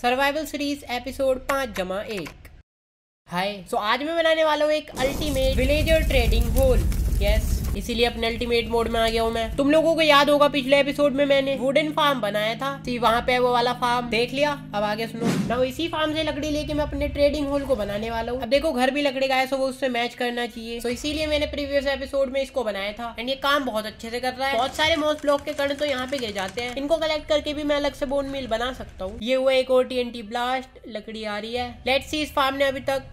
Survival series episode 5+1। Hi, so आज मैं बनाने वाला हूँ एक ultimate villager trading hall. Yes, इसीलिए अपने अल्टीमेट मोड में आ गया हूँ मैं। तुम लोगों को याद होगा पिछले एपिसोड में मैंने वुडन फार्म बनाया था, वहाँ पे वो वाला फार्म देख लिया। अब आगे सुनो ना, इसी फार्म से लकड़ी लेके मैं अपने ट्रेडिंग होल को बनाने वाला हूँ। अब देखो, घर भी लकड़ी का है, सो वो उससे मैच करना चाहिए। सो इसीलिए मैंने प्रीवियस एपिसोड में इसको बनाया था एंड ये काम बहुत अच्छे से कर रहा है। बहुत सारे मॉस ब्लॉक के कण तो यहाँ पे गिर जाते हैं, इनको कलेक्ट करके भी मैं अलग से बोन मिल बना सकता हूँ। ये हुआ एक और TNT ब्लास्ट, लकड़ी आ रही है। लेट्स सी इस फार्म ने अभी तक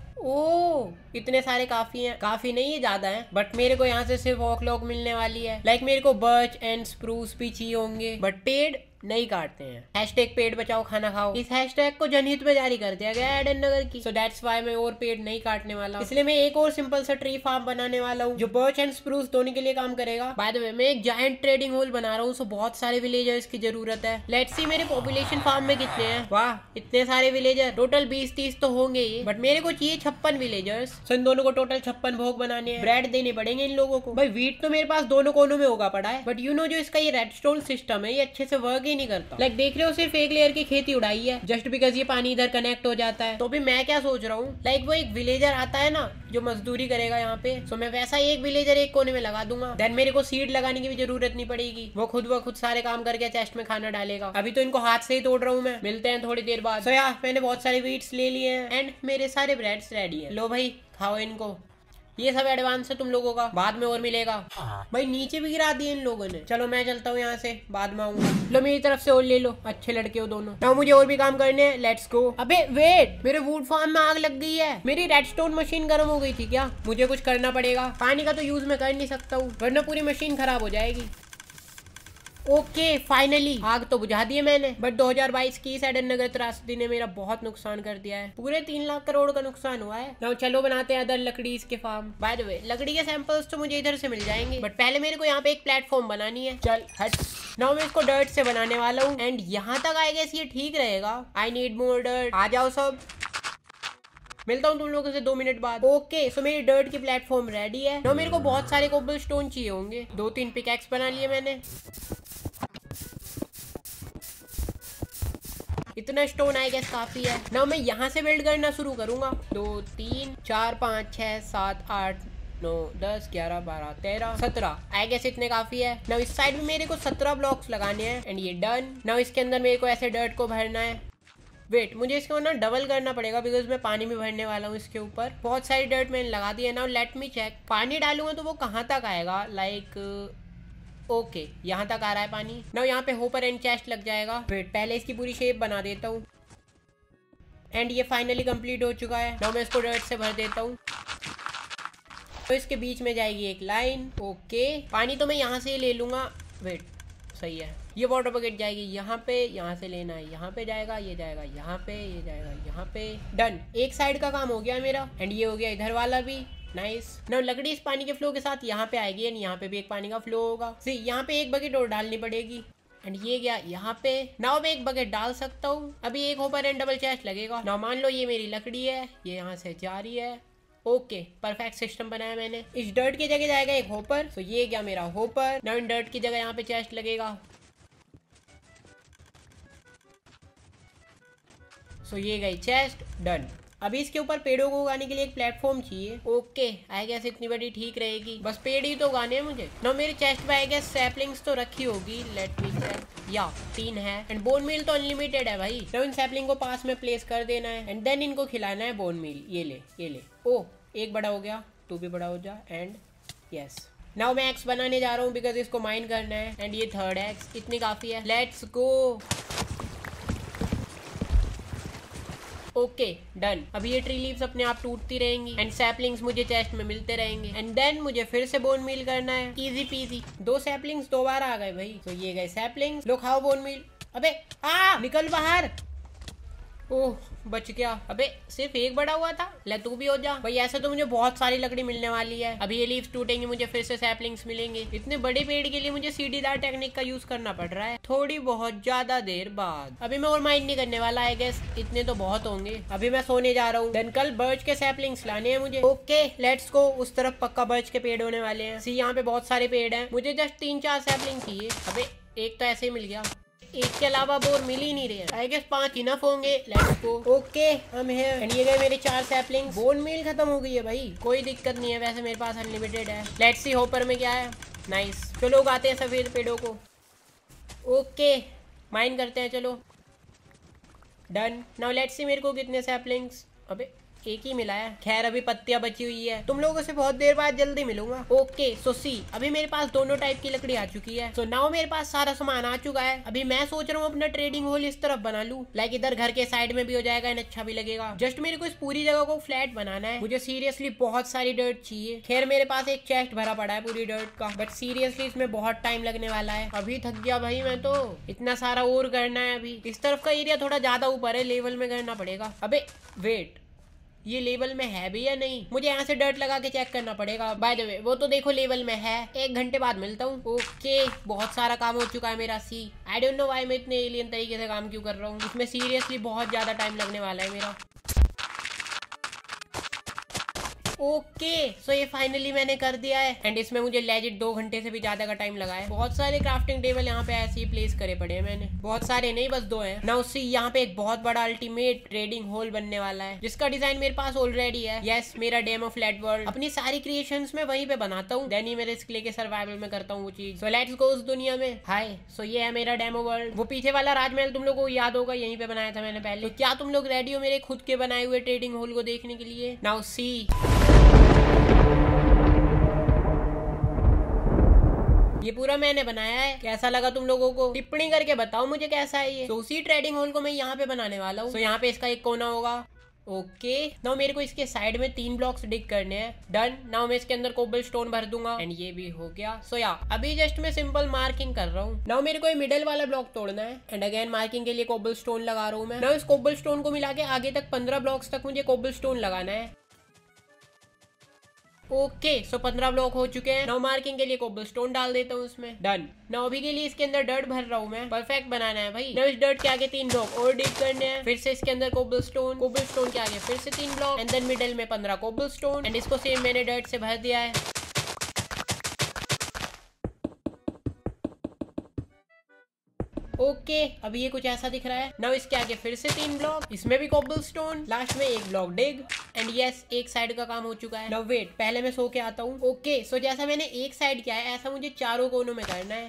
इतने सारे काफी हैं, काफी नहीं है, ज्यादा हैं। बट मेरे को यहाँ से सिर्फ ओकलॉक मिलने वाली है। लाइक मेरे को बर्च एंड स्प्रूस भी चाहिए होंगे, बट पेड़ नहीं काटते हैं। हैशटैग पेड़ बचाओ खाना खाओ, इस हैशटैग को जनहित में जारी कर दिया गया है एडन नगर की। सो दैट्स वाई मैं और पेड़ नहीं काटने वाला, इसलिए मैं एक और सिंपल सा ट्री फार्म बनाने वाला हूँ जो बर्च एंड स्प्रूस दोनों के लिए काम करेगा। बाय द वे, मैं एक जायंट ट्रेडिंग होल बना रहा हूँ, सो बहुत सारे विलेजर्स की जरूरत है। लेट्स सी मेरे पॉपुलेशन फार्म में कितने हैं। वाह, इतने सारे विलेजर, टोटल 20-30 तो होंगे ही, बट मेरे को चाहिए 56 विलेजर्स। सो इन दोनों को टोटल 56 भोग बनाने हैं। ब्रेड देने पड़ेंगे इन लोगों को। भाई व्हीट तो मेरे पास दोनों कोनों में होगा पड़ा है, बट यू नो जो इसका ये रेडस्टोन सिस्टम है, ये अच्छे से वर्क नहीं करता। लाइक देख रहे हो, सिर्फ एक लेयर की खेती उड़ाई है जस्ट बिकॉज ये पानी इधर कनेक्ट हो जाता है। तो भी मैं क्या सोच रहा हूँ, लाइक वो एक विलेजर आता है ना जो मजदूरी करेगा यहाँ पे, तो मैं वैसा एक विलेजर एक कोने में लगा दूंगा। देन मेरे को सीड लगाने की भी जरूरत नहीं पड़ेगी, वो खुद सारे काम करके चेस्ट में खाना डालेगा। अभी तो इनको हाथ से ही तोड़ रहा हूँ मैं, मिलते हैं थोड़ी देर बाद। तो यार मैंने बहुत सारे वीट्स ले लिए हैं एंड मेरे सारे ब्रेड्स रेडी है। लो भाई खाओ इनको, ये सब एडवांस है तुम लोगों का, बाद में और मिलेगा। भाई नीचे भी गिरा दिए इन लोगों ने। चलो मैं चलता हूँ यहाँ से, बाद में आऊंगा। लो मेरी तरफ से और ले लो, अच्छे लड़के हो दोनों। ना मुझे और भी काम करने हैं, लेट्स गो। अबे वेट, मेरे वुड फार्म में आग लग गई है। मेरी रेडस्टोन मशीन गर्म हो गई थी क्या? मुझे कुछ करना पड़ेगा। पानी का तो यूज मैं कर नहीं सकता हूँ, वरना पूरी मशीन खराब हो जाएगी। ओके, फाइनली आग तो बुझा दी है मैंने, बट 2022 की इस एडन नगर त्रासदी ने मेरा बहुत नुकसान कर दिया है। पूरे 3 लाख करोड़ का नुकसान हुआ है। तो चलो बनाते हैं अदर लकड़ी इसके फार्म। बाय द वे, लकड़ी के सैंपल्स तो मुझे इधर से मिल जाएंगे, बट पहले मेरे को यहाँ पे एक प्लेटफॉर्म बनानी है। चल हट। नाउ मैं इसको डर्ट से बनाने वाला हूँ एंड यहाँ तक आएगा ये ठीक रहेगा। I need more dirt. आ जाओ सब, मिलता हूँ तुम लोगों से 2 मिनट बाद। ओके, सो मेरी डर्ट की प्लेटफॉर्म रेडी है। तो मेरे को बहुत सारे कोबल स्टोन चाहिए होंगे। 2-3 पिकैक्स बना लिए मैंने। इतना स्टोन आई गेस काफी है। नाउ मैं यहाँ से बिल्ड करना शुरू करूंगा। 2, 3, 4, 5, 6, 7, 8, 9, 10, 11, 12, 13, 17 आई गेस इतने काफी है। नाउ इस साइड में मेरे को 17 ब्लॉक्स लगाने हैं एंड ये डन। नाउ इसके अंदर मेरे को ऐसे डर्ट को भरना है। वेट, मुझे इसको ना डबल करना पड़ेगा बिकॉज मैं पानी भी भरने वाला हूँ इसके ऊपर। बहुत सारी डर्ट मैंने लगा दी है। नाउ लेट मी चेक, पानी डालूंगा तो वो कहाँ तक आएगा। लाइक ओके, यहाँ तक आ रहा है पानी। नाउ यहाँ पे होपर एंड चेस्ट लग जाएगा। वेट, पहले इसकी पूरी शेप बना देता हूँ एंड ये फाइनली कंप्लीट हो चुका है। नाउ मैं इसको डर्ट से भर देता हूँ, तो इसके बीच में जाएगी एक लाइन। ओके, पानी तो मैं यहाँ से ही ले लूँगा। वेट, सही है। ये वाटर बकेट जाएगी यहाँ पे, यहाँ से लेना है, यहाँ पे जाएगा, ये जाएगा यहाँ पे, ये जाएगा यहाँ पे। डन, एक साइड का काम हो गया मेरा एंड ये हो गया इधर वाला भी। नाइस। नाउ लकड़ी इस पानी के फ्लो के साथ यहाँ पे आएगी एंड यहाँ पे भी एक पानी का फ्लो होगा। सी, यहाँ पे एक बकेट और डालनी पड़ेगी एंड ये गया यहाँ पे। नाउ मैं एक बकेट डाल सकता हूँ। अभी एक होपर एंड डबल चेस्ट लगेगा। नाउ मान लो ये मेरी लकड़ी है, ये यहाँ से जा रही है। ओके, परफेक्ट सिस्टम बनाया मैंने। इस डर्ट की जगह जाएगा एक होपर, सो ये गया मेरा होपर। नाउ इन डर्ट की जगह यहाँ पे चेस्ट लगेगा, सो ये गई चेस्ट। डन। अभी इसके ऊपर पेड़ों को उगाने के लिए एक प्लेटफॉर्म चाहिए। ओके, आई गेस इतनी बड़ी ठीक रहेगी, बस पेड़ ही तो उगाने हैं मुझे। नो मेरे चेस्ट में आई गेस सैपलिंग्स तो रखी होगी। लेट मी चेक, या 3 है एंड बोन मील तो अनलिमिटेड है भाई। तो इन सैपलिंग को पास में प्लेस कर देना है एंड देन इनको खिलाना है बोन मील। ये ले। ओ, एक बड़ा हो गया, तू भी बड़ा हो जा एंड यस। नाउ मैं एक्स बनाने जा रहा हूँ बिकॉज इसको माइन करना है एंड ये 3rd एक्स, इतनी काफी है। Let's go. Okay, done. अभी ये ट्री लीव्स अपने आप टूटती रहेंगी एंड सैपलिंग्स मुझे चेस्ट में मिलते रहेंगे एंड देन मुझे फिर से बोन मील करना है। Easy PG. 2 सैपलिंग्स दोबारा आ गए भाई, तो ये गए सैपलिंग्स। लो खाओ बोन मील। अबे आ, निकल बाहर। ओह, बच गया। अबे सिर्फ एक बड़ा हुआ था, ले तू भी हो जा भाई। ऐसे तो मुझे बहुत सारी लकड़ी मिलने वाली है। अभी ये लीव्स टूटेंगे, मुझे फिर से सैपलिंग्स मिलेंगे। इतने बड़े पेड़ के लिए मुझे सीढ़ीदार टेक्निक का यूज करना पड़ रहा है थोड़ी बहुत ज्यादा देर बाद। अभी मैं और माइन नहीं करने वाला आई गेस, इतने तो बहुत होंगे। अभी मैं सोने जा रहा हूँ, देन कल बर्च के सैपलिंग्स लाने हैं मुझे। Okay, let's go. उस तरफ पक्का बर्च के पेड़ होने वाले हैं। सी, यहाँ पे बहुत सारे पेड़ है, मुझे जस्ट 3-4 सैपलिंग चाहिए। अबे एक तो ऐसे ही मिल गया। एक के अलावा बोर मिल ही नहीं रहे। आई गेस 5 इनफ होंगे। Let's go. ओके हम हैं। ये गए मेरे 4 सैपलिंग। बोन मील खत्म हो गई है भाई, कोई दिक्कत नहीं है, वैसे मेरे पास अनलिमिटेड है। लेट्स सी होपर में क्या है। नाइस, चलो उगाते हैं सफेद पेड़ों को। ओके माइन करते हैं, चलो डन। नाउ लेट्स सी मेरे को कितने सैपलिंग्स, अबे एक ही मिला है। खैर अभी पत्तियां बची हुई है, तुम लोगों से बहुत देर बाद जल्दी मिलूंगा। ओके सो सी अभी मेरे पास दोनों टाइप की लकड़ी आ चुकी है। सो नाउ मेरे पास सारा सामान आ चुका है। अभी मैं सोच रहा हूँ अपना ट्रेडिंग हॉल इस तरफ बना लूं, लाइक इधर घर के साइड में भी हो जाएगा एंड अच्छा भी लगेगा। जस्ट मेरे को इस पूरी जगह को फ्लैट बनाना है। मुझे सीरियसली बहुत सारी डर्ट चाहिए। खैर मेरे पास एक चेस्ट भरा पड़ा है पूरी डर्ट का, बट सीरियसली इसमें बहुत टाइम लगने वाला है। अभी थक गया भाई मैं तो, इतना सारा और करना है। अभी इस तरफ का एरिया थोड़ा ज्यादा ऊपर है, लेवल में करना पड़ेगा। अबे वेट, ये लेवल में है भी या नहीं, मुझे यहाँ से डर्ट लगा के चेक करना पड़ेगा। बाय द वे वो तो देखो लेवल में है। 1 घंटे बाद मिलता हूँ। ओके बहुत सारा काम हो चुका है मेरा। See I don't know why मैं इतने एलियन तरीके से काम क्यों कर रहा हूँ, इसमें सीरियसली बहुत ज्यादा टाइम लगने वाला है मेरा। ओके सो ये फाइनली मैंने कर दिया है एंड इसमें मुझे लेजिट 2 घंटे से भी ज्यादा का टाइम लगा है। बहुत सारे क्राफ्टिंग टेबल यहाँ पे ऐसे ही प्लेस करे पड़े हैं मैंने, बहुत सारे नहीं बस 2 हैं। नाउ सी यहाँ पे एक बहुत बड़ा अल्टीमेट ट्रेडिंग हॉल बनने वाला है, जिसका डिजाइन मेरे पास ऑलरेडी है। यस मेरा डेमो फ्लैट वर्ल्ड, अपनी सारी क्रिएशन में वहीं पे बनाता हूँ, देन ही मेरे स्किल के सर्वाइवल में करता हूँ वो चीज। सो लेट्स गो उस दुनिया में। हाय सो ये है मेरा डेमो वर्ल्ड। वो पीछे वाला राजमहल तुम लोगों को याद होगा, यहीं पे बनाया था मैंने पहले। तो क्या तुम लोग रेडी हो मेरे खुद के बनाए हुए ट्रेडिंग हॉल को देखने के लिए? नाउ सी ये पूरा मैंने बनाया है, कैसा लगा तुम लोगों को टिप्पणी करके बताओ मुझे कैसा है ये। तो उसी ट्रेडिंग हॉल को मैं यहाँ पे बनाने वाला हूँ। तो यहाँ पे इसका एक कोना होगा। ओके नाउ मेरे को इसके साइड में 3 ब्लॉक्स डिग करने हैं। डन। नाउ मैं इसके अंदर कोबल स्टोन भर दूंगा एंड ये भी हो गया। सो या अभी जस्ट मैं सिंपल मार्किंग कर रहा हूँ। नाउ मेरे को ये मिडल वाला ब्लॉक तोड़ना है एंड अगेन मार्किंग के लिए कोबल स्टोन लगा रहा हूँ मैं। नाउ इस कोबल स्टोन को मिला के आगे तक 15 ब्लॉक्स तक मुझे कोबल स्टोन लगाना है। ओके सो 15 ब्लॉक हो चुके हैं। नाउ मार्किंग के लिए कोबल स्टोन डाल देता हूँ उसमें। डन। नाउ अभी के लिए इसके अंदर डर्ट भर रहा हूँ मैं, परफेक्ट बनाना है भाई। नाउ इस डर्ट के आगे 3 ब्लॉक और डिग करने हैं, फिर से इसके अंदर कोबल स्टोन के आगे फिर से 3 ब्लॉक एंड देन मिडल में 15 कोबल स्टोन एंड इसको सेम मैंने डर्ट से भर दिया है। ओके अभी ये कुछ ऐसा दिख रहा है। नाउ इसके आगे फिर से 3 ब्लॉक, इसमें भी कोबल स्टोन, लास्ट में 1 ब्लॉक डिग एंड यस एक साइड का काम हो चुका है। नाउ वेट पहले मैं सो के आता हूँ। ओके सो जैसा मैंने एक साइड किया है ऐसा मुझे चारों कोनों में करना है।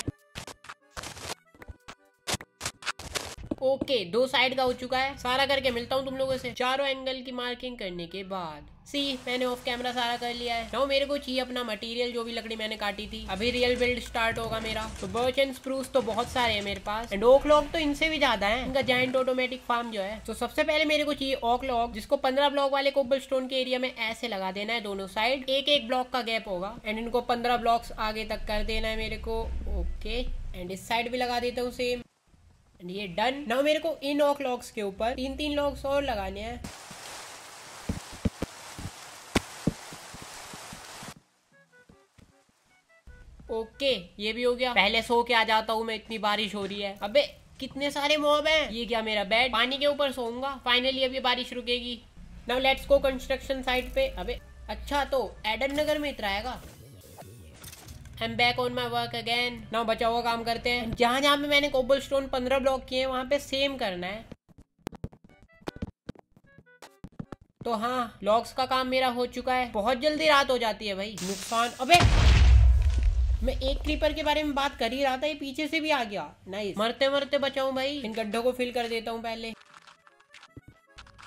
ओके 2 साइड का हो चुका है, सारा करके मिलता हूँ तुम लोगों से चारों एंगल की मार्किंग करने के बाद। सी मैंने ऑफ कैमरा सारा कर लिया है। नाउ मेरे को चाहिए अपना मटेरियल, जो भी लकड़ी मैंने काटी थी। अभी रियल बिल्ड स्टार्ट होगा मेरा। तो बर्च एंड स्प्रूस तो बहुत सारे हैं मेरे पास एंड ओक लॉग तो इनसे भी ज्यादा है, इनका जायंट ऑटोमेटिक फार्म जो है। तो सबसे पहले मेरे को चाहिए ओक लॉग, जिसको 15 ब्लॉक वाले कोबल स्टोन के एरिया में ऐसे लगा देना है, दोनों साइड 1-1 ब्लॉक का गैप होगा एंड इनको 15 ब्लॉक्स आगे तक कर देना है मेरे को। ओके एंड इस साइड भी लगा देता हूँ सेम एंड ये डन। नाउ मेरे को इन ओक लॉग्स के ऊपर 3-3 लॉग्स और लगाने हैं। ओके ये भी हो गया। पहले सो के आ जाता हूँ मैं, इतनी बारिश हो रही है। अबे कितने सारे मॉब हैं। ये क्या मेरा बेड, पानी के ऊपर सोऊंगा। फाइनली अभी बारिश रुकेगी। Now let's go construction site पे। अबे अच्छा तो एडन नगर में इतना आएगा। I am back on my work again. Now बचा हुआ काम करते हैं। जहाँ जहाँ पे मैंने कोबल स्टोन 15 ब्लॉक किए हैं वहाँ पे सेम करना है। तो हाँ ब्लॉक्स का काम मेरा हो चुका है। बहुत जल्दी रात हो जाती है भाई, नुकसान। अबे मैं एक क्रीपर के बारे में बात कर ही रहा था, ये पीछे से भी आ गया। नाइस, मरते मरते बचाऊं भाई। इन गड्ढों को फिल कर देता हूँ पहले,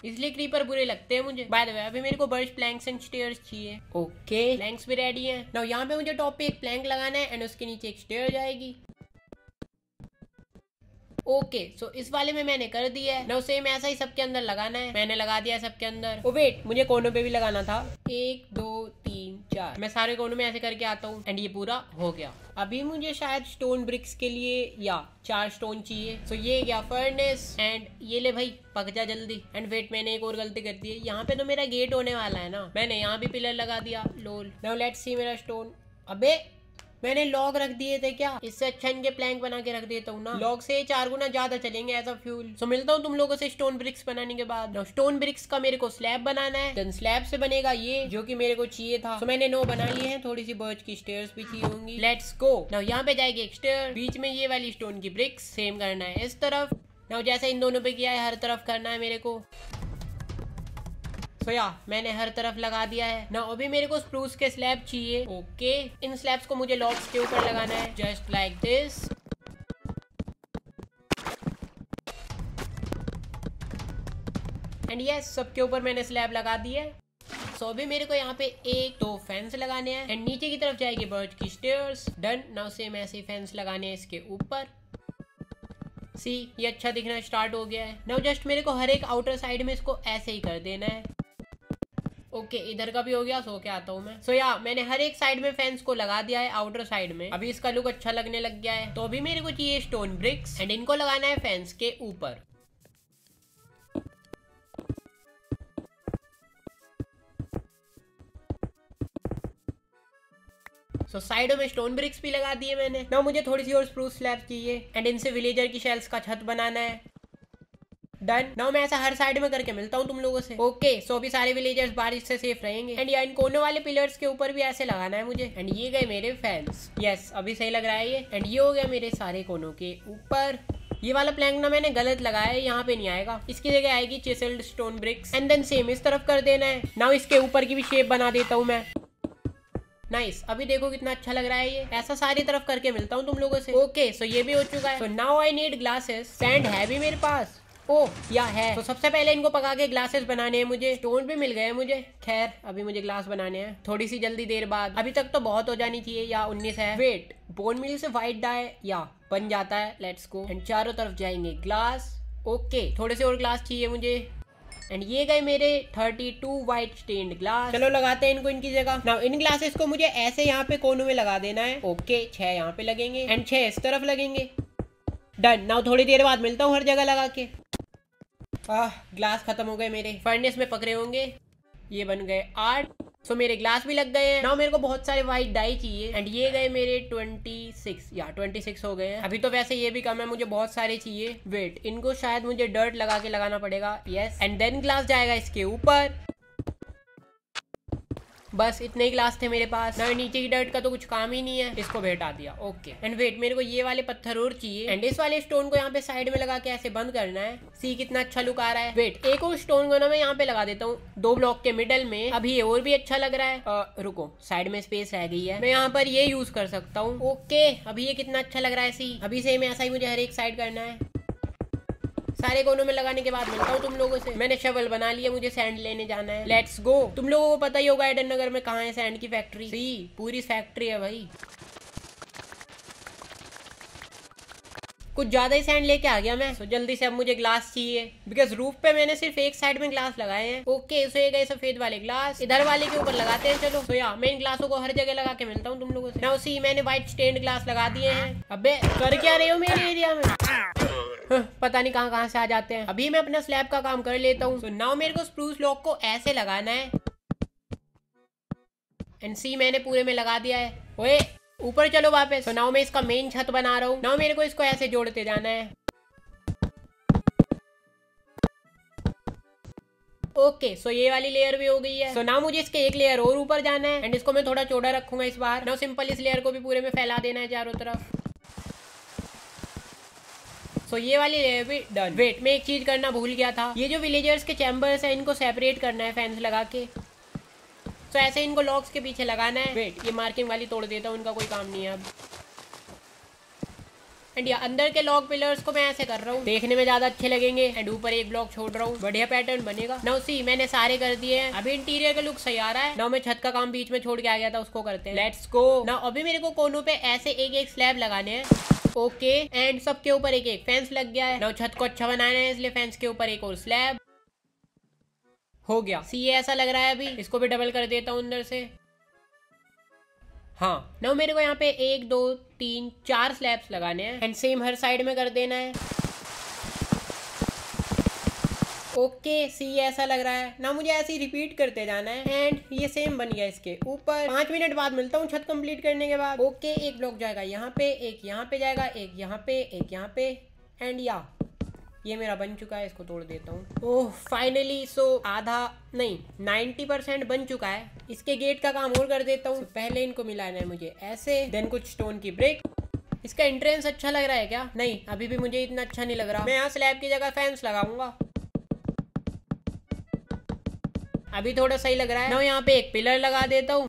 इसलिए क्रीपर बुरे लगते हैं मुझे। बाय द वे अभी मेरे को बर्च प्लैंक्स एंड स्टेयर्स चाहिए। ओके प्लैंक्स भी रेडी हैं। नाउ यहाँ पे मुझे टॉप पे एक प्लैंक लगाना है एंड उसके नीचे एक स्टेयर जाएगी। ओके सो इस वाले में मैंने कर दिया है। नाउ सेम ऐसा ही सबके अंदर लगाना है, मैंने लगा दिया सबके अंदर। ओ वेट मुझे कोनों पे भी लगाना था। 1 2 3 4 मैं सारे कोनों में ऐसे करके आता हूँ एंड ये पूरा हो गया। अभी मुझे शायद स्टोन ब्रिक्स के लिए या 4 स्टोन चाहिए। सो ये गया फर्नेस एंड ये ले भाई पक जा जल्दी। एंड वेट मैंने एक और गलती कर दी है, यहाँ पे तो मेरा गेट होने वाला है ना, मैंने यहाँ भी पिलर लगा दिया। लोल। नाउ लेट्स सी मेरा स्टोन। अबे मैंने लॉग रख दिए थे क्या, इससे अच्छा इनके प्लैंक बना के रख देता हूँ ना, लॉग से 4 गुना ज्यादा चलेंगे एज अ फ्यूल। सो मिलता हूँ तुम लोगों से स्टोन ब्रिक्स बनाने के बाद। स्टोन ब्रिक्स का मेरे को स्लैब बनाना है, देन स्लैब से बनेगा ये जो की मेरे को चाहिए था। तो मैंने 9 बना लिए हैं, थोड़ी सी बर्च की स्टेयर्स भी चाहिए होंगी। Let's go. नाउ यहाँ पे जाएगी एक स्टेयर, बीच में ये वाली स्टोन की ब्रिक्स सेम करना है इस तरफ। नाउ जैसे इन दोनों पे किया है हर तरफ करना है मेरे को। सो मैंने हर तरफ लगा दिया है ना। अभी मेरे को स्प्रूस के स्लैब चाहिए। ओके, इन स्लैब्स को मुझे लॉक्स के ऊपर लगाना है, just like this. And yes, सबके ऊपर मैंने स्लैब लगा दी है। सो अभी मेरे को यहाँ पे 1-2 फेंस लगाने हैं एंड नीचे की तरफ जाएगी बर्च की स्टेयर्स। डन। नाउ सेम ऐसे फेंस लगाने हैं इसके ऊपर। सी, ये अच्छा दिखना स्टार्ट हो गया है। नाउ जस्ट मेरे को हर एक आउटर साइड में इसको ऐसे ही कर देना है। ओके, इधर का भी हो गया। सो क्या आता हूँ मैं। सो मैंने हर एक साइड में फैंस को लगा दिया है आउटर साइड में। अभी इसका लुक अच्छा लगने लग गया है। तो अभी मेरे को चाहिए स्टोन ब्रिक्स एंड इनको लगाना है फैंस के ऊपर। तो साइडों में स्टोन ब्रिक्स भी लगा दिए मैंने। ना मुझे थोड़ी सी और स्प्रूस स्लैब चाहिए एंड इनसे विलेजर की शेल्स का छत बनाना है। डन। ना मैं ऐसा हर साइड में करके मिलता हूँ तुम लोगों से। ओके, सो अभी सारे विलेजर्स बारिश से सेफ रहेंगे। एंड इन कोनों वाले पिलर्स के ऊपर भी ऐसे लगाना है मुझे। एंड ये गए मेरे फैंस। यस, अभी सही लग रहा है ये। एंड ये हो गया मेरे सारे कोनों के ऊपर। ये वाला प्लैंक ना मैंने गलत लगाया है, यहाँ पे नहीं आएगा, इसकी जगह आएगी चिसल्ड stone bricks. And then same इस तरफ कर देना है। ना इसके ऊपर की भी शेप बना देता हूँ मैं। नाइस, अभी देखो कितना अच्छा लग रहा है ये। ऐसा सारी तरफ करके मिलता हूँ तुम लोगों से। ओके, सो ये भी हो चुका है। So now I need glasses. Sand है भी मेरे पास। ओह या है। तो सबसे पहले इनको पका के ग्लासेस बनाने हैं मुझे। स्टोन भी मिल गए मुझे। खैर, अभी मुझे ग्लास बनाने हैं थोड़ी सी जल्दी देर बाद। अभी तक तो बहुत हो जानी चाहिए। या 19 है। वेट, बोन मिल से व्हाइट डाई या बन जाता है। Let's go. एंड चारों तरफ जाएंगे ग्लास। ओके, थोड़े से और ग्लास चाहिए मुझे। एंड ये गए मेरे 32 व्हाइट स्टेन्ड ग्लास। चलो लगाते हैं इनको इनकी जगह। नाउ इन ग्लासेस को मुझे ऐसे यहाँ पे कोनों में लगा देना है। ओके, 6 यहाँ पे लगेंगे एंड 6 इस तरफ लगेंगे। डन। नाउ थोड़ी देर बाद मिलता हूँ हर जगह लगा के। ग्लास खत्म हो गए मेरे। फर्नेस में पकड़े होंगे। ये बन गए 8। सो मेरे ग्लास भी लग गए हैं। नाउ मेरे को बहुत सारे व्हाइट डाई चाहिए। एंड ये गए मेरे 26 या 26 हो गए हैं। अभी तो वैसे ये भी कम है, मुझे बहुत सारे चाहिए। वेट, इनको शायद मुझे डर्ट लगा के लगाना पड़ेगा। यस, एंड देन ग्लास जाएगा इसके ऊपर। बस इतने ही ग्लास थे मेरे पास। ना नीचे की डर्ट का तो कुछ काम ही नहीं है, इसको बैठा दिया। ओके, एंड वेट, मेरे को ये वाले पत्थर और चाहिए। एंड इस वाले स्टोन को यहाँ पे साइड में लगा के ऐसे बंद करना है। सी, कितना अच्छा लुक आ रहा है। वेट, एक और स्टोन को ना मैं यहाँ पे लगा देता हूँ 2 ब्लॉक के मिडल में। अभी ये और भी अच्छा लग रहा है। रुको, साइड में स्पेस रह गई है, मैं यहाँ पर ये यूज कर सकता हूँ। ओके, अभी ये कितना अच्छा लग रहा है। सी, अभी से मैं ऐसा ही मुझे हर एक साइड करना है। सारे कोनों में लगाने के बाद मिलता हूँ तुम लोगों से। मैंने शवल बना लिया, मुझे सैंड लेने जाना है। Let's go. तुम लोगों को पता ही होगा एडन नगर में कहाँ है सैंड की फैक्ट्री। सी, पूरी फैक्ट्री है भाई। कुछ ज्यादा ही सैंड लेके आ गया मैं। तो जल्दी से अब मुझे ग्लास चाहिए बिकॉज रूफ पे मैंने सिर्फ एक साइड में ग्लास लगाए हैं। ओके, सो ये गए सफेद वाले ग्लास। इधर वाले के ऊपर लगाते हैं। चलो, तो मैं इन ग्लासों को हर जगह लगा के मिलता हूँ तुम लोगों से। ना उसी मैंने व्हाइट स्टेन्ड ग्लास लगा दिए हैं। अबे कर क्या रहे हो मेरे एरिया में। पता नहीं कहाँ से आ जाते हैं। अभी मैं अपना स्लैब का काम कर लेता हूँ। तो नाउ मेरे को स्प्रूस लॉक को ऐसे लगाना है। एंड सी, मैंने पूरे में लगा दिया है। ओए, ऊपर चलो वापस। तो नाउ मैं इसका मेन छत बना रहा हूँ। नाउ मेरे को इसको ऐसे जोड़ते जाना है। ओके, सो ये वाली लेयर भी हो गई है। सो नाउ मुझे इसके एक लेयर और ऊपर जाना है एंड इसको मैं थोड़ा चौड़ा रखूंगा इस बार। नाउ सिंपल इस लेयर को भी पूरे में फैला देना है चारों तरफ। तो ये वाली लेयर भी डन। वेट, मैं एक चीज करना भूल गया था। ये जो विलेजर्स के चैम्बर्स हैं इनको सेपरेट करना है फैंस लगा के। तो ऐसे इनको लॉक्स के पीछे लगाना है। वेट, ये मार्किंग वाली तोड़ देता हूँ, उनका कोई काम नहीं है अब। एंड अंदर के लॉक पिलर्स को मैं ऐसे कर रहा हूँ, देखने में ज्यादा अच्छे लगेंगे। एंड ऊपर एक ब्लॉक छोड़ रहा हूँ, बढ़िया पैटर्न बनेगा। नाउ सी, मैंने सारे कर दिए हैं। अभी इंटीरियर का लुक सही आ रहा है। नाउ मैं छत का काम बीच में छोड़ के आ गया था, उसको करते हैं। Let's go. नाउ अभी मेरे को कोनों पे ऐसे एक एक स्लैब लगाने हैं। ओके, एंड सबके ऊपर एक एक फेंस लग गया है। नाउ छत को अच्छा बनाना है, इसलिए फेंस के ऊपर एक और स्लैब हो गया। सी, ऐसा लग रहा है अभी। इसको भी डबल कर देता हूँ अंदर से। हाँ, नाउ मेरे को यहाँ पे 1, 2, 3, 4 स्लैब्स लगाने हैं एंड सेम हर साइड में कर देना है। ओके सी ऐसा लग रहा है ना, मुझे ऐसे ही रिपीट करते जाना है। एंड ये सेम बन गया। इसके ऊपर 5 मिनट बाद मिलता हूँ छत कंप्लीट करने के बाद। ओके एक ब्लॉक जाएगा यहाँ पे, एक यहाँ पे जाएगा, एक यहाँ पे, एक यहाँ पे। एंड या ये मेरा बन चुका है, इसको तोड़ देता हूँ। ओह फाइनली सो आधा नहीं 90% बन चुका है। इसके गेट का काम और कर देता हूँ। पहले इनको मिलाना है मुझे ऐसे, देन कुछ स्टोन की ब्रेक। इसका एंट्रेंस अच्छा लग रहा है क्या? नहीं अभी भी मुझे इतना अच्छा नहीं लग रहा। मैं यहाँ स्लैब की जगह फैंस लगाऊंगा, अभी थोड़ा सही लग रहा है ना। यहाँ पे एक पिलर लगा देता हूँ।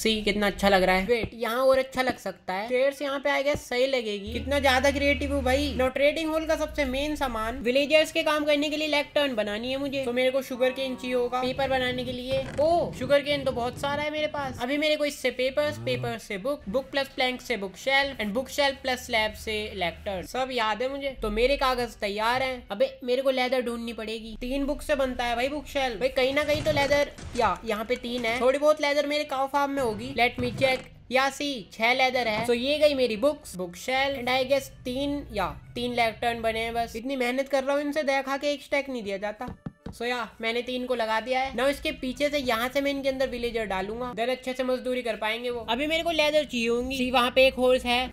सी कितना अच्छा लग रहा है। वेट यहाँ और अच्छा लग सकता है। स्टेयर्स यहाँ पे आएगा, सही लगेगी। कितना ज्यादा क्रिएटिव हूँ भाई। नो ट्रेडिंग हॉल का सबसे मेन सामान, विलेजर्स के काम करने के लिए लैक्टर्न बनानी है मुझे, तो मेरे को शुगर केन चाहिए होगा पेपर बनाने के लिए। ओ शुगर केन तो बहुत सारा है मेरे पास। अभी मेरे को इससे पेपर्स, पेपर से बुक, बुक प्लस प्लैंक से bookshelf, and bookshelf plus slab से लैक्टर्न। सब याद है मुझे, तो मेरे कागज तैयार है। अबे मेरे को लेदर ढूंढनी पड़ेगी। 3 बुक से बनता है भाई बुक शेल्फ। भाई कहीं ना कहीं तो लेदर, या यहाँ पे 3 है, थोड़ी बहुत लेदर मेरे काउ फार्म में होगी। Let me check. या सी 6 लेदर है। तो ये गई मेरी books, bookshelf, and I guess 3 lectern बने हैं बस। इतनी मेहनत कर रहा हूँ, इनसे देखा के एक स्टैक नहीं दिया जाता। सो या मैंने 3 को लगा दिया है ना। इसके पीछे से यहाँ से मैं इनके अंदर विलेजर डालूंगा, देन अच्छे से मजदूरी कर पाएंगे वो। अभी मेरे को लेदर चाहिए होंगी। सी वहाँ पे एक हॉर्स है।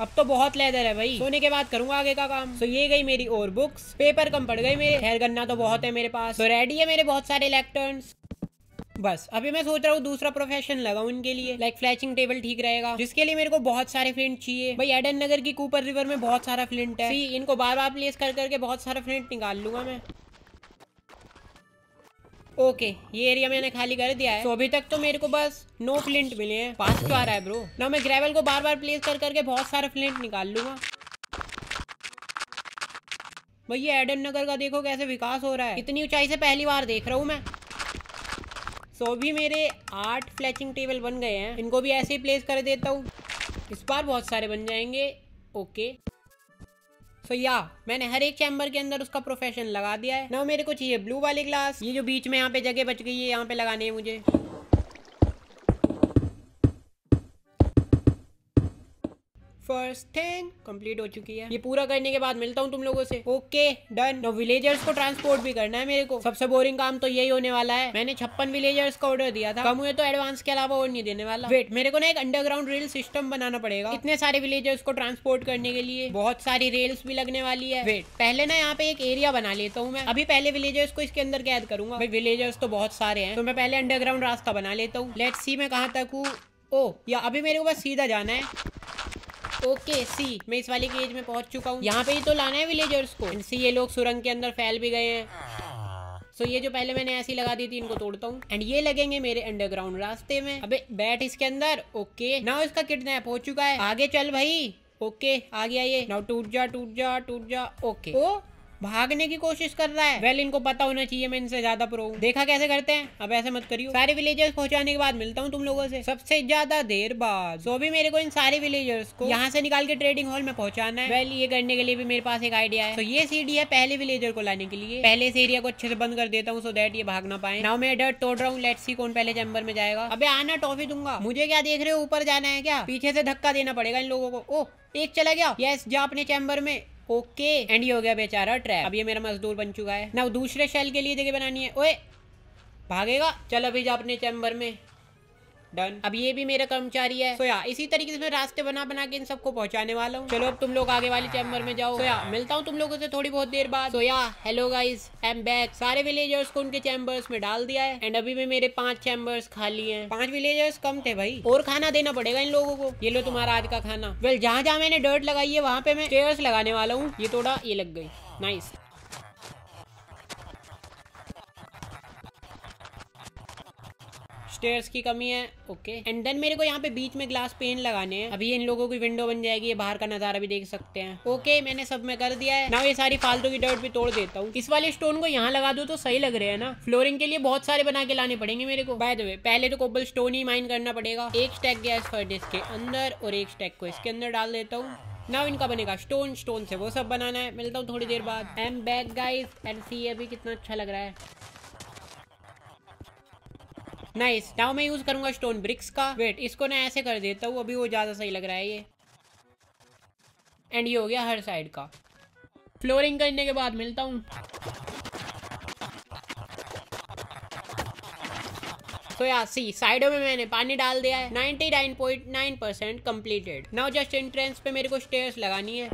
अब तो बहुत लेदर है भाई, सोने के बाद करूंगा आगे का काम। तो ये गई मेरी और बुक्स, पेपर कम पड़ गए मेरे। हेयर गन्ना तो बहुत है मेरे पास। तो रेडी है मेरे बहुत सारे लैक्टर्न्स। बस अभी मैं सोच रहा हूँ दूसरा प्रोफेशन लगाऊं इनके लिए, लाइक फ्लैचिंग टेबल ठीक रहेगा, जिसके लिए मेरे को बहुत सारे फ्लिंट चाहिए। भाई एडन नगर की कूपर रिवर में बहुत सारा फ्लिंट है। सी इनको बार बार प्लेस कर करके बहुत सारा फ्लिंट निकाल लूंगा मैं। ओके ये एरिया मैंने खाली कर दिया है। तो अभी तक तो मेरे को बस 9 फ्लिंट मिले हैं। पास तो आ रहा है ब्रो ना। मैं ग्रेवल को बार बार प्लेस कर करके बहुत सारे फ्लिंट निकाल लूंगा। भैया एडन नगर का देखो कैसे विकास हो रहा है, इतनी ऊंचाई से पहली बार देख रहा हूँ मैं। सो भी मेरे 8 फ्लैचिंग टेबल बन गए हैं। इनको भी ऐसे ही प्लेस कर देता हूँ, इस बार बहुत सारे बन जाएंगे। ओके तो या मैंने हर एक चैम्बर के अंदर उसका प्रोफेशन लगा दिया है ना। मेरे को चाहिए ब्लू वाले ग्लास, ये जो बीच में यहाँ पे जगह बच गई है यहाँ पे लगाने है मुझे। फर्स्ट थिंग कंप्लीट हो चुकी है। ये पूरा करने के बाद मिलता हूँ तुम लोगों से। Okay done. नो विलेजर्स को ट्रांसपोर्ट भी करना है मेरे को, सबसे बोरिंग काम तो यही होने वाला है। मैंने 56 विलेजर्स का ऑर्डर दिया था, कम हुए तो एडवांस के अलावा और नहीं देने वाला। वेट मेरे को ना एक अंडरग्राउंड रेल सिस्टम बनाना पड़ेगा इतने सारे विलेजर्स को ट्रांसपोर्ट करने के लिए। बहुत सारी रेल्स भी लगने वाली है। वेट पहले ना यहाँ पे एक एरिया बना लेता हूँ मैं। अभी पहले विलेजर्स को इसके अंदर कैद करूंगा। भाई विलेजर्स तो बहुत सारे हैं, तो मैं पहले अंडरग्राउंड रास्ता बना लेता हूँ। लेट्स सी मैं कहाँ तक हूँ। ओ या अभी मेरे को बस सीधा जाना है। ओके सी मैं इस वाले केज में पहुंच चुका हूँ। यहाँ पे ही तो लाना है विलेजर्स को। सी ये लोग सुरंग के अंदर फैल भी गए हैं। सो ये जो पहले मैंने ऐसी लगा दी थी इनको तोड़ता हूँ, एंड ये लगेंगे मेरे अंडरग्राउंड रास्ते में। अबे बैठ इसके अंदर। ओके नाउ इसका किडनैप हो चुका है। आगे चल भाई। ओके आ गया ये। नाउ टूट जा टूट जा टूट जा। ओके ओ भागने की कोशिश कर रहा है। वेल इनको पता होना चाहिए मैं इनसे ज्यादा प्रो हूँ, देखा कैसे करते हैं। अब ऐसे मत करियो। सारे विलेजर्स पहुंचाने के बाद मिलता हूँ तुम लोगों से सबसे ज्यादा देर बाद। सो भी मेरे को इन सारे विलेजर्स को यहाँ से निकाल के ट्रेडिंग हॉल में पहुंचाना है। वेल ये करने के लिए भी मेरे पास एक आइडिया है। तो ये सीढ़ी है पहले विलेजर को लाने के लिए। पहले इस एरिया को अच्छे से बंद कर देता हूँ, सो दैट ये भाग ना पाए। नाउ मैं डर्ट तोड़ रहा हूँ। लेट्स सी कौन पहले चैम्बर में जाएगा। अबे आना टॉफी दूंगा। मुझे क्या देख रहे हो, ऊपर जाना है क्या? पीछे से धक्का देना पड़ेगा इन लोगों को। ओ एक चला गया। यस जा अपने चैम्बर में। ओके एंड ये हो गया बेचारा ट्रैप। अब ये मेरा मजदूर बन चुका है। ना दूसरे शेल के लिए जगह बनानी है। ओए भागेगा, चल अभी जा अपने चैम्बर में। डन। अब ये भी मेरा कर्मचारी है। तो यार इसी तरीके से मैं रास्ते बना बना के इन सबको पहुंचाने वाला हूँ। चलो अब तुम लोग आगे वाले चैम्बर में जाओ। तो यार मिलता हूँ तुम लोगों से थोड़ी बहुत देर बाद। तो यार hello guys I am back. सारे विलेजर्स को उनके चैम्बर्स में डाल दिया है, एंड अभी भी मेरे 5 चैम्बर्स खाली हैं। 5 विलेजर्स कम थे भाई, और खाना देना पड़ेगा इन लोगों को। ये लो तुम्हारा आज का खाना। वेल जहाँ जहाँ मैंने डर्ट लगाई है वहाँ पे मैं स्टेयर्स लगाने वाला हूँ। ये थोड़ा ये लग गई, नाइस। स्टेयर्स की कमी है। ओके एंड देन मेरे को यहाँ पे बीच में ग्लास पेन लगाने हैं। अभी इन लोगों की विंडो बन जाएगी, ये बाहर का नजारा भी देख सकते हैं। ओके मैंने सब में कर दिया है। नाउ ये सारी फालतू की डर्ट भी तोड़ देता हूँ। इस वाले स्टोन को यहाँ लगा दो तो सही लग रहे हैं ना। फ्लोरिंग के लिए बहुत सारे बना के लाने पड़ेंगे मेरे को। बाय द वे पहले तो कोबल स्टोन ही माइन करना पड़ेगा। एक स्टैक गैस फर्नेस के अंदर और एक स्टैक को इसके अंदर डाल देता हूँ। नाउ इनका बनेगा स्टोन। स्टोन से वो सब बनाना है। मिलता हूँ थोड़ी देर बाद। I am back guys and see अभी कितना अच्छा लग रहा है। नाइस। नाउ मैं यूज करूंगा स्टोन ब्रिक्स का। वेट इसको ना ऐसे कर देता हूँ, अभी वो ज्यादा सही लग रहा है ये। एंड ये हो गया हर साइड का। फ्लोरिंग करने के बाद मिलता हूँ। तो यार सी साइडों में मैंने पानी डाल दिया है। 99.9% कम्प्लीटेड। नाउ जस्ट एंट्रेंस पे मेरे को स्टेयर्स लगानी है।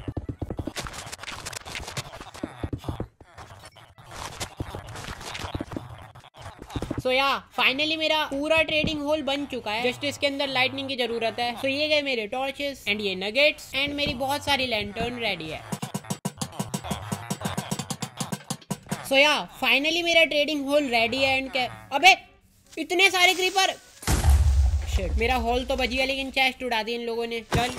तो या फाइनली मेरा पूरा ट्रेडिंग हॉल बन चुका है। जस्ट इसके अंदर लाइटनिंग की जरूरत है। तो ये गए मेरे टॉर्चेस एंड ये नगेट्स एंड मेरी बहुत सारी लैंटर्न रेडी है। तो या फाइनली मेरा ट्रेडिंग हॉल रेडी है एंड अबे इतने सारे क्रीपर। शिट, मेरा हॉल तो बच गया लेकिन चेस्ट उड़ा दी इन लोगों ने। चल,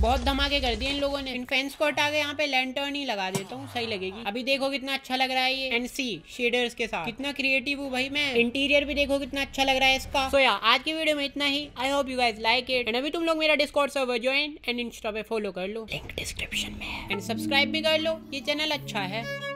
बहुत धमाके कर दिए इन लोगों ने। इन फैंस को हटा के यहाँ पे लैंटर्न ही लगा देता हूँ, सही लगेगी। अभी देखो कितना अच्छा लग रहा है ये, एंड सी शेडर्स के साथ। कितना क्रिएटिव हूँ भाई मैं। इंटीरियर भी देखो कितना अच्छा लग रहा है इसका। तो यार आज की वीडियो में इतना ही। I hope you guys like it and अभी तुम लोग मेरा Discord server join and Insta पे फॉलो कर लो, लिंक डिस्क्रिप्शन में है, एंड सब्सक्राइब भी कर लो। ये चैनल अच्छा है।